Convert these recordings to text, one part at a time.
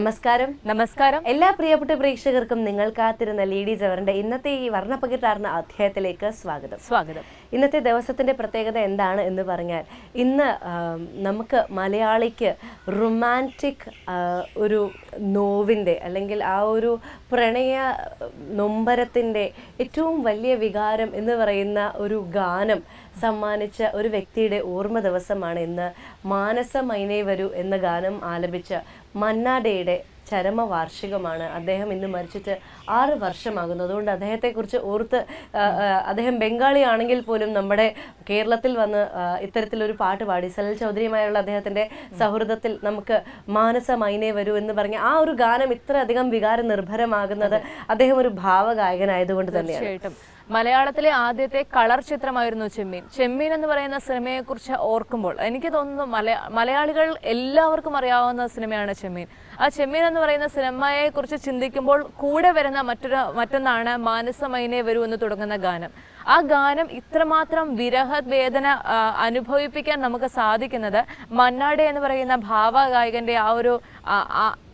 Namaskaram. Ella Priyaputta Prekshakarkkum Ningal Kathirunna Ladies Hourinte Innathe ee Varnapakirtarna Adhyayathilekke Swagatham. ഇന്നത്തെ ദിവസത്തിന്റെ പ്രത്യേകത എന്താണ് എന്ന് പറഞ്ഞാൽ ഇന്ന് നമുക്ക് മലയാളിക്ക് റൊമാന്റിക് ഒരു നോവിന്റെ അല്ലെങ്കിൽ ആ ഒരു പ്രണയ നൊമ്പരത്തിന്റെ ഏറ്റവും വലിയ വികാരം എന്ന് പറയുന്ന ഒരു ഗാനം സമ്മാനിച്ച ഒരു വ്യക്തിയുടെ ഓർമ്മ ദിവസമാണ് ഇന്ന് മാനസമൈനേ വരൂ എന്ന ഗാനം ആലപിച്ച മന്നാഡേയുടെ Charama Varshigomana, Adaham in the Marchita, R. Varshamangadunda, Adhete Kurcha Urtha, Adaham Bengali Anangil Pulim, Namade, Kerlatil, Itterilu part of Adisal, Chaudri Mayala, Dehatende, Sahurdatil, Namka, Manasa Maine, Veru in the Baranga, Our Gana Mitra, Adham Vigar and Rubhara Magana, Adaham Bava Gagan, I don't know. മലയാളത്തിലെ ആദ്യത്തെ colour ചിത്രമായിരുന്നു ചെമ്മീൻ. ചെമ്മീൻ എന്ന് പറയുന്ന സിനിമയെക്കുറിച്ച് ഓർക്കുമ്പോൾ എനിക്ക് തോന്നുന്നു മലയാളികൾ എല്ലാവർക്കും അറിയാവുന്ന സിനിമയാണ് ചെമ്മീൻ. ആ ചെമ്മീൻ എന്ന് പറയുന്ന സിനിമയെക്കുറിച്ച് ചിന്തിക്കുമ്പോൾ കൂടെ വരുന്ന മറ്റൊന്നാണ് മാനസമൈനേ വരൂ എന്ന് തുടങ്ങുന്ന ഗാനം. ആ ഗാനം ഇത്രമാത്രം വിരഹവേദന അനുഭവിപ്പിക്കാൻ നമുക്ക് സാധിക്കുന്നത് മന്നാഡേ എന്ന് പറയുന്ന ഭാവഗായകന്റെ ആ ഒരു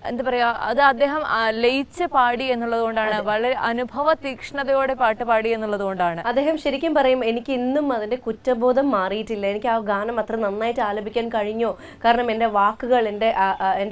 And the Adaham Leitch party and the Lodana, Anupava Tikshna part of party and the Lodana. Adaham Sherikim Parim, Enikin, the Mother Kutabo, the Mari, Tilenka, Gana, Matranamite, Alabican Carino, Karnamenda, Wakagal, and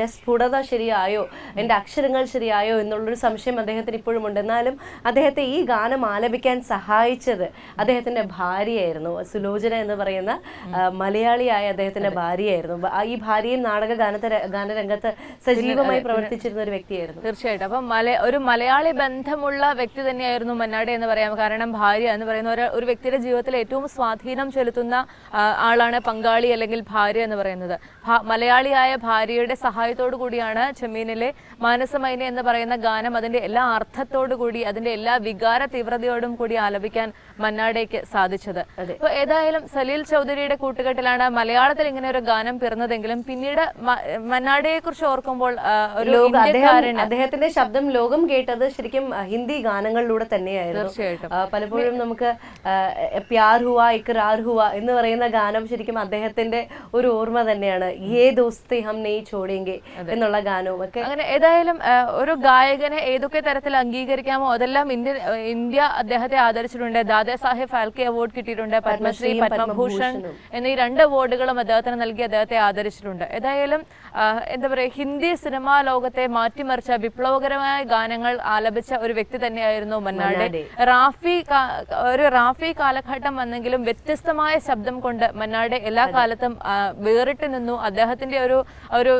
a Spuda Shiriayo, and Aksharangal Shiriayo, and the Lulu Samshim, and the Hathipur Mundanalam, Adahe Gana, Malabican Saha each other, Adahathan a barrier, no, Suloja and the Varena, Malayali, Adahathan a barrier, I Bari, Nadaga Gana and Gata, Sajiva. പ്രവർത്തിച്ചിരുന്ന ഒരു വ്യക്തിയായിരുന്നു തീർച്ചയായിട്ടും അപ്പോൾ ഒരു മലയാളി ബന്ധമുള്ള വ്യക്തി തന്നെയായിരുന്നു മന്നാഡേ എന്ന് പറയാം കാരണം ഭാര്യ എന്ന് പറയുന്ന ഒരു വ്യക്തിയുടെ ജീവിതത്തിൽ ഏറ്റവും സ്വാധീനം ചെലുത്തുന്ന ആളാണ് പങ്കാളി അല്ലെങ്കിൽ ഭാര്യ എന്ന് പറയുന്നത് മലയാളിയായ ഭാര്യയുടെ സഹായത്തോട് കൂടിയാണ് ചെമ്മീനിലെ മാനസമൈനേ എന്ന് പറയുന്ന ഗാനം അതിന്റെ എല്ലാ അർത്ഥത്തോട് കൂടി അതിന്റെ എല്ലാ വികാര തീവ്രതയോടും കൂടി ആലപിക്കാൻ മന്നാഡേക്ക് സാധിച്ചത് അപ്പോൾ ഏതായാലും സലീൽ ചൗധരിയുടെ കൂട്ടുകെട്ടിലാണ് മലയാളത്തിൽ ഇങ്ങനെ ഒരു ഗാനം പിറന്നതെങ്കിലും പിന്നീട് മന്നാഡേയെക്കുറിച്ച് ഓർക്കുമ്പോൾ അദ്ദേഹത്തിന്റെ ശബ്ദം ലോകം കേട്ടത് ശരിക്കും ഹിന്ദി ഗാനങ്ങളിലൂടെ തന്നെയായിരുന്നു പലപ്പോഴും നമുക്ക് പ്യാർ ഹുവാ ഇക്രാർ ഹുവാ എന്ന് പറയുന്ന ഗാനം ശരിക്കും അദ്ദേഹത്തിന്റെ ഒരു ഓർമ്മ തന്നെയാണ് യേ ദോസ്തി ഹം നഹീ ഛോഡേംഗെ എന്നുള്ള ഗാനവും ഒക്കെ അങ്ങനെ ഏതായാലും ഒരു ഗായകനെ ഏതൊക്കെ തരത്തിൽ അംഗീകരിക്കാമോ അതെല്ലാം ഇന്ത്യ അദ്ദേഹത്തെ ആദരിച്ചിട്ടുണ്ട് ദാദാ സാഹിബ് ഫാൽക്കെ അവാർഡ് കിട്ടിയിട്ടുണ്ട് പത്മശ്രീ പത്മഭൂഷൺ എന്നീ രണ്ട് അവാർഡുകളും അദ്ദേഹത്തിന് നൽകി അദ്ദേഹത്തെ ആദരിച്ചിട്ടുണ്ട് ഏതായാലും എന്താ പറയാ ഹിന്ദി സിനിമാ ലോകത്തെ മാറ്റിമറിച്ച വിപ്ലവകരമായ ഗാനങ്ങൾ ആലപിച്ച ഒരു വ്യക്തി തന്നെയായിരുന്നു മന്നാഡേ. റാഫി കാലഘട്ടം വന്നെങ്കിലും വ്യത്യസ്തമായ ശബ്ദം കൊണ്ട് മന്നാഡേ എല്ലാ കാലത്തും വേറിട്ട് നിന്നു. അദ്ദേഹത്തിന്റെ ഒരു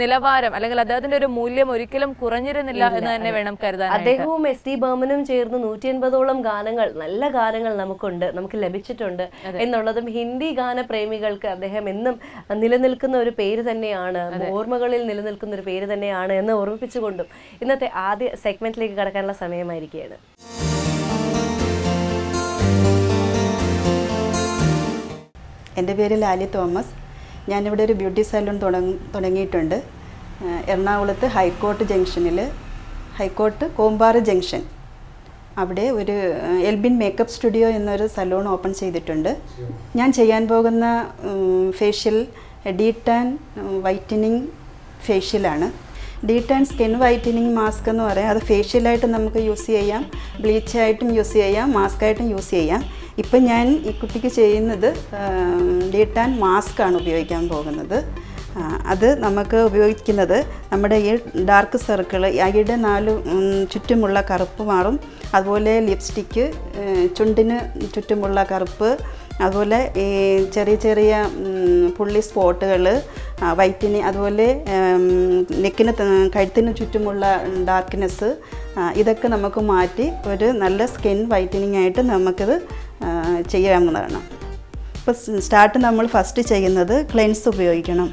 നിലവാരം അല്ലെങ്കിൽ അദ്ദേഹത്തിന്റെ ഒരു മൂല്യം ഒരിക്കലും കുറഞ്ഞിരുന്നില്ല എന്ന് തന്നെ വേണം കരുതാൻ. അദ്ദേഹവും എസ്ടി ബർമനും ചേർന്ന് 180ഓളം ഗാനങ്ങൾ നല്ല ഗാനങ്ങൾ നമുക്ക് ലഭിച്ചിട്ടുണ്ട് എന്നുള്ളതും ഹിന്ദി ഗാനപ്രേമികൾക്ക് അദ്ദേഹം എന്നും നിലനിൽക്കുന്ന ഒരു പേര് തന്നെയാണ്. ഓർമ്മകളിൽ നിലനിൽക്കുന്ന ഒരു പേര് തന്നെയാണ് എന്ന് ഓർമ്മിപ്പിച്ചുകൊണ്ടും ഇന്നത്തെ ആദ്യ സെഗ്മെന്റിലേക്ക് കടക്കാനുള്ള സമയമായിരിക്കുകയാണ് എൻ്റെ പേര് ലാലി തോമസ് ഞാൻ ഇവിടെ ഒരു ബ്യൂട്ടി സലൂൺ തുടങ്ങിയിട്ടുണ്ട് എറണാകുളത്ത് ഹൈക്കോർട്ട് ജംഗ്ഷനിൽ ഹൈക്കോർട്ട് കോമ്പാറ ജംഗ്ഷൻ അവിടെ ഒരു എൽബിൻ മേക്കപ്പ് സ്റ്റുഡിയോ എന്നൊരു സലൂൺ ഓപ്പൺ ചെയ്തിട്ടുണ്ട് ഞാൻ ചെയ്യാൻ പോകുന്ന ഫേഷ്യൽ ഡീടാൻ വൈറ്റനിംഗ് ഫേഷ്യലാണ് ഡീടാൻ സ്കിൻ വൈറ്റനിങ് മാസ്ക് എന്ന് പറയാം അത് ഫേഷ്യലായിട്ട് നമുക്ക് യൂസ് ചെയ്യാം ബ്ലീച്ച് ആയിട്ടും യൂസ് ചെയ്യാം മാസ്ക് ആയിട്ടും യൂസ് ചെയ്യാം ഇപ്പോൾ ഞാൻ ഈ കുട്ടിക്ക് ചെയ്യുന്നത് ഡീടാൻ മാസ്ക് ആണ് ഉപയോഗിക്കാൻ പോകുന്നത് അത് നമുക്ക് ഉപയോഗിക്കുന്നത് നമ്മുടെ ഈ ഡാർക്ക് സർക്കിൾ ഐയുടെ നാല് ചുറ്റുമുള്ള കറുപ്പ് മാറും അതുപോലെ ലിപ്സ്റ്റിക്ക് ചുണ്ടിന് ചുറ്റുമുള്ള കറുപ്പ് അതുപോലെ ഈ ചെറിയ ചെറിയ പുള്ളി സ്പോട്ടുകൾ വൈറ്റിനി അതുപോലെ നെക്കിന് കഴുത്തിന് ചുറ്റുമുള്ള ഡാർക്ക്നെസ് ഇതൊക്കെ നമുക്ക് മാറ്റി ഒരു നല്ല സ്കിൻ വൈറ്റനിങ് ആയിട്ട് നമുക്കിത് ചെയ്യാവുന്നതാണ് ഇപ്പോൾ സ്റ്റാർട്ട് നമ്മൾ ഫസ്റ്റ് ചെയ്യുന്നത് ക്ലെൻസ് ഉപയോഗിക്കണം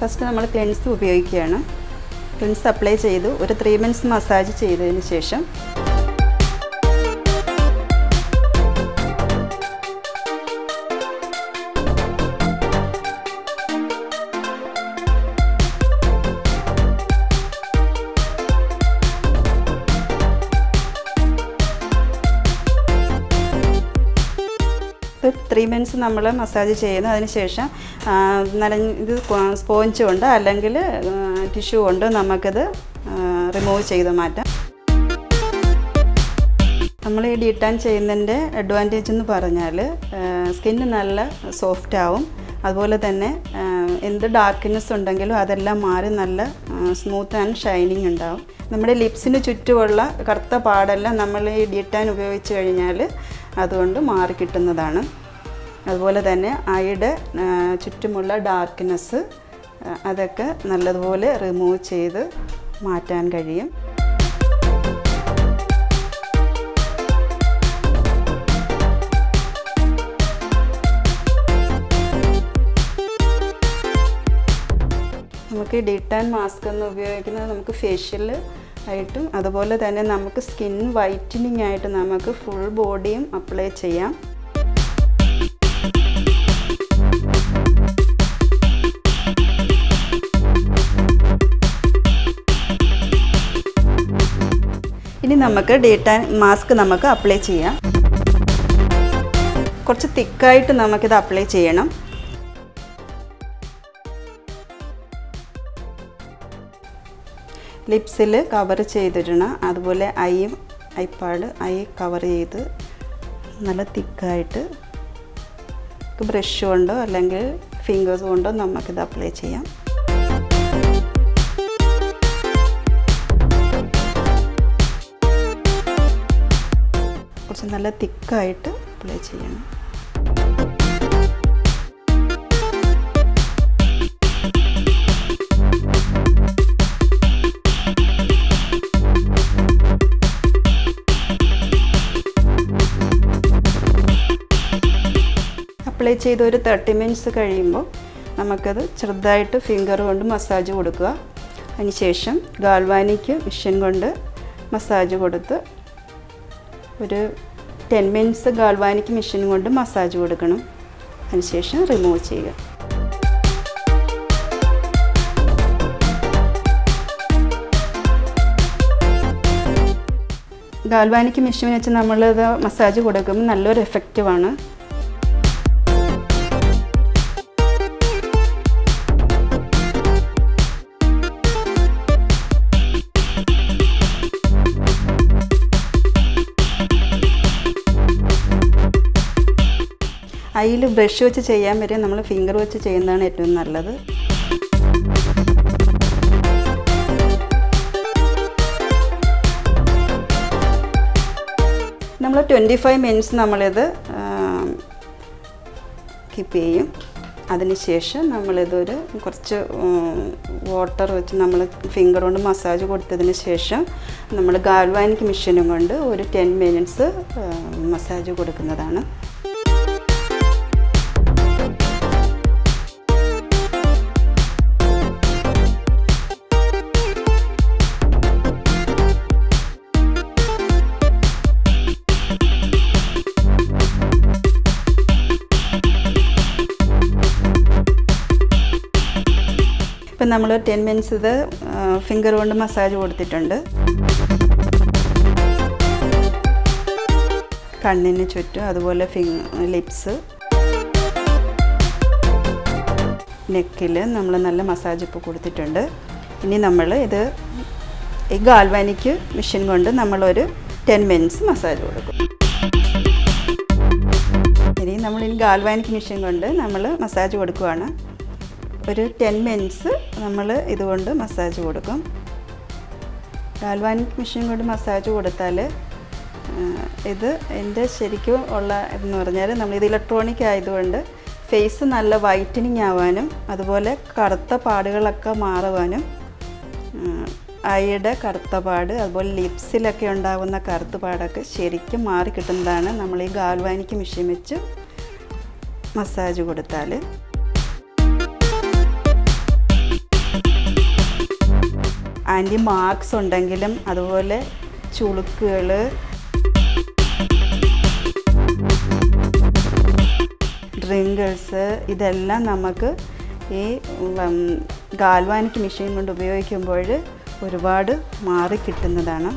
ഫസ്റ്റ് നമ്മൾ ക്ലെൻസ് ഉപയോഗിക്കുകയാണ് ക്ലെൻസ് അപ്ലൈ ചെയ്തു ഒരു 3 മിനിറ്റ്സ് മസാജ് ചെയ്തതിന് ശേഷം 3 minutes നമ്മൾ മസാജ് ചെയ്യുന്നു അതിനുശേഷം നനഞ്ഞ സ്പോഞ്ച് കൊണ്ട് അല്ലെങ്കിൽ ടിഷ്യൂ കൊണ്ട് നമുക്കത് റിമൂവ് ചെയ്തു മാറ്റാം നമ്മൾ ഈ ഡീടാൻ ചെയ്യുന്നതിന്റെ അഡ്വാൻറ്റേജ് എന്ന് പറഞ്ഞാൽ സ്കിൻ നല്ല സോഫ്റ്റ് ആവും അതുപോലെ തന്നെ എന്ത് ഡാർക്ക്നെസ് ഉണ്ടെങ്കിലും അതെല്ലാം മാറി നല്ല സ്മൂത്ത് ആൻഡ് ഷൈനിങ് ഉണ്ടാവും നമ്മുടെ ലിപ്സിന് ചുറ്റുമുള്ള കറുത്ത പാടെല്ലാം നമ്മൾ ഈ ഡീടാൻ ഉപയോഗിച്ച് കഴിഞ്ഞാൽ അതുകൊണ്ട് മാറി കിട്ടുന്നതാണ് അതുപോലെ തന്നെ ഐയുടെ ചുറ്റുമുള്ള ഡാർക്ക്നെസ് അതൊക്കെ നല്ലതുപോലെ റിമൂവ് ചെയ്ത് മാറ്റാൻ കഴിയും നമുക്ക് ഡീടാൻ മാസ്ക് എന്ന് ഉപയോഗിക്കുന്നത് നമുക്ക് ഫേഷ്യൽ ആയിട്ടും അതുപോലെ തന്നെ നമുക്ക് സ്കിൻ വൈറ്റനിങ് ആയിട്ട് നമുക്ക് ഫുൾ ബോഡിയും അപ്ലൈ ചെയ്യാം ഇനി നമുക്ക് ഡീടാൻ മാസ്ക് നമുക്ക് അപ്ലൈ ചെയ്യാം കുറച്ച് തിക്കായിട്ട് നമുക്ക് ഇത് അപ്ലൈ ചെയ്യണം ലിപ്സിൽ കവർ ചെയ്തിടണം അതുപോലെ ഐയും ഐപാഡ് ഐ കവർ ചെയ്ത് നല്ല തിക്കായിട്ട് ബ്രഷ് കൊണ്ടോ അല്ലെങ്കിൽ ഫിംഗേഴ്സ് കൊണ്ടോ നമുക്കിത് അപ്ലൈ ചെയ്യാം കുറച്ച് നല്ല തിക്കായിട്ട് അപ്ലൈ ചെയ്യണം അപ്ലൈ ചെയ്ത് ഒരു 30 മിനിറ്റ്സ് കഴിയുമ്പോൾ നമുക്കത് ചെറുതായിട്ട് ഫിംഗർ കൊണ്ട് മസാജ് കൊടുക്കുക അതിനുശേഷം ഗാൽവാനിക് മെഷീൻ കൊണ്ട് മസാജ് കൊടുത്ത് ഒരു 10 മിനിറ്റ്സ് ഗാൽവാനിക് മെഷീൻ കൊണ്ട് മസാജ് കൊടുക്കണം അതിനുശേഷം റിമൂവ് ചെയ്യുക ഗാൽവാനിക് മെഷീൻ വെച്ച് നമ്മളത് മസാജ് കൊടുക്കുമ്പോൾ നല്ലൊരു എഫക്റ്റീവാണ് കയ്യിൽ ബ്രഷ് വെച്ച് ചെയ്യാൻ വരെ നമ്മൾ ഫിംഗർ വെച്ച് ചെയ്യുന്നതാണ് ഏറ്റവും നല്ലത് നമ്മൾ 25 മിനിറ്റ്സ് നമ്മളിത് കീപ്പ് ചെയ്യും അതിനുശേഷം നമ്മളിതൊരു കുറച്ച് വാട്ടർ വെച്ച് നമ്മൾ ഫിംഗർ കൊണ്ട് മസാജ് കൊടുത്തതിന് ശേഷം നമ്മൾ ഗാൽവാനിക് മെഷീനും കൊണ്ട് ഒരു 10 മിനിറ്റ്സ് മസാജ് കൊടുക്കുന്നതാണ് ഇപ്പം നമ്മൾ 10 മിനിറ്റ്സ് ഇത് ഫിംഗർ കൊണ്ട് മസാജ് കൊടുത്തിട്ടുണ്ട് കണ്ണിന് ചുറ്റും അതുപോലെ ലിപ്സ് നെക്കിൽ നമ്മൾ നല്ല മസാജ് ഇപ്പോൾ കൊടുത്തിട്ടുണ്ട് ഇനി നമ്മൾ ഇത് ഈ ഗാൽവാനിക് മെഷീൻ കൊണ്ട് നമ്മളൊരു 10 മിനിറ്റ്സ് മസാജ് കൊടുക്കും ഇനി നമ്മൾ ഈ ഗാൽവാനിക് മെഷീൻ കൊണ്ട് നമ്മൾ മസാജ് കൊടുക്കുകയാണ് ഒരു 10 മിനിറ്റ്സ് നമ്മൾ ഇതുകൊണ്ട് മസാജ് കൊടുക്കും ഗാൽവാനിക് മെഷീൻ കൊണ്ട് മസാജ് കൊടുത്താൽ ഇത് എൻ്റെ ശരിക്കും ഉള്ള എന്ന് പറഞ്ഞാൽ നമ്മൾ ഇത് ഇലക്ട്രോണിക് ആയതുകൊണ്ട് ഫേസ് നല്ല വൈറ്റനിങ് ആവാനും അതുപോലെ കറുത്ത പാടുകളൊക്കെ മാറുവാനും ഐയുടെ കറുത്ത പാട് അതുപോലെ ലിപ്സിലൊക്കെ ഉണ്ടാകുന്ന കറുത്ത പാടൊക്കെ ശരിക്കും മാറി കിട്ടുന്നതാണ് നമ്മൾ ഈ ഗാൽവാനിക് മെഷീൻ വെച്ച് മസാജ് കൊടുത്താൽ ആൻറ്റി മാർക്സ് ഉണ്ടെങ്കിലും അതുപോലെ ചുളുക്കുകൾ ഡ്രിങ്കിൾസ് ഇതെല്ലാം നമുക്ക് ഈ ഗാൽവാനിക് മെഷീൻ കൊണ്ട് ഉപയോഗിക്കുമ്പോൾ ഒരുപാട് മാറി കിട്ടുന്നതാണ്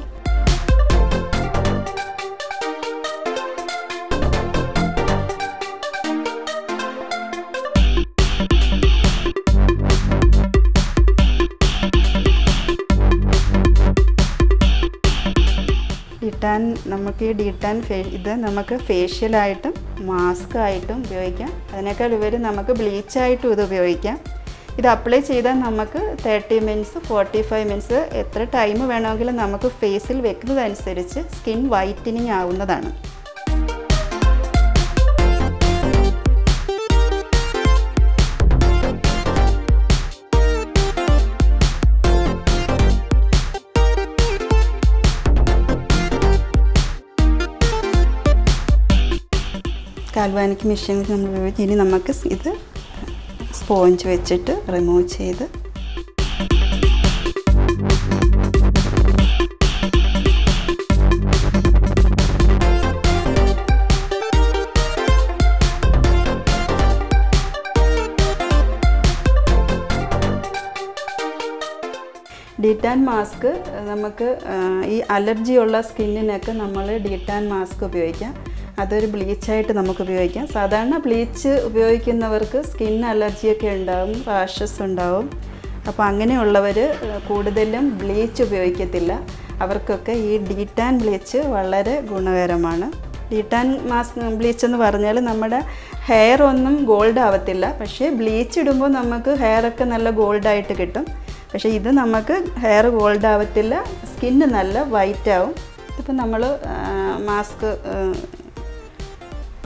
then namaki detan face the namaka facial item, mask item, bioica, anaka very namaka bleach eye to the bioica. It applies either namaka 30 minutes, 45 minutes, etra time vanagala namaka facial vehicle and skin whitening avunadana. Galvanic machine is removed. We remove the sponge. Detan mask, we allergy skin. Detan mask. That's bleach height. Bleach is skin allergy, rashes. Bleach detan bleach detan mask bleach is hair gold. Bleach hair gold. This is hair gold, skin white. We mask.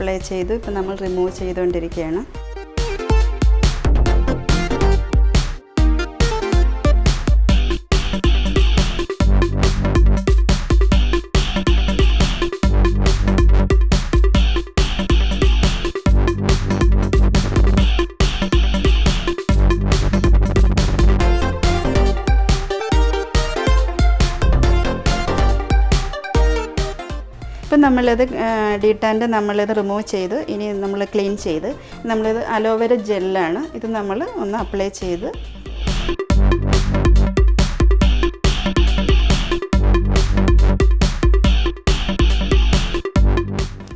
Apply ചെയ്തു ഇപ്പോൾ നമ്മൾ remove ചെയ്തുകൊണ്ടിരിക്കുകയാണ് We will remove the clean. We will apply aloe vera gel. This is apply the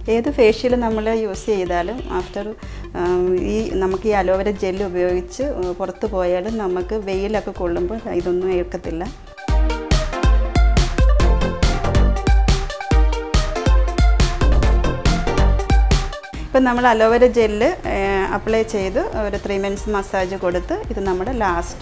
This facial use after we aloe vera gel. We now we apply the gel and apply 3 minutes massage. This is our last.